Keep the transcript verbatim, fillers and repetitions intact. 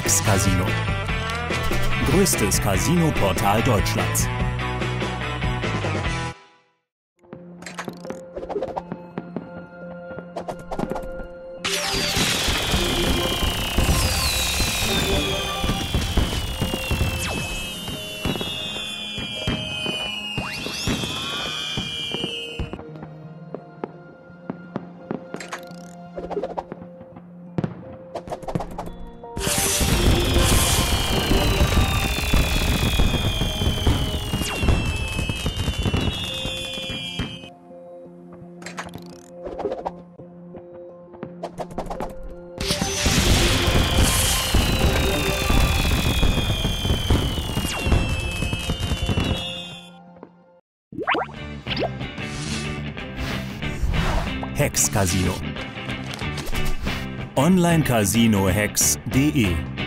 Hex Casino. Größtes Casino-Portal Deutschlands. Hex Casino. Online Casino Hex punkt de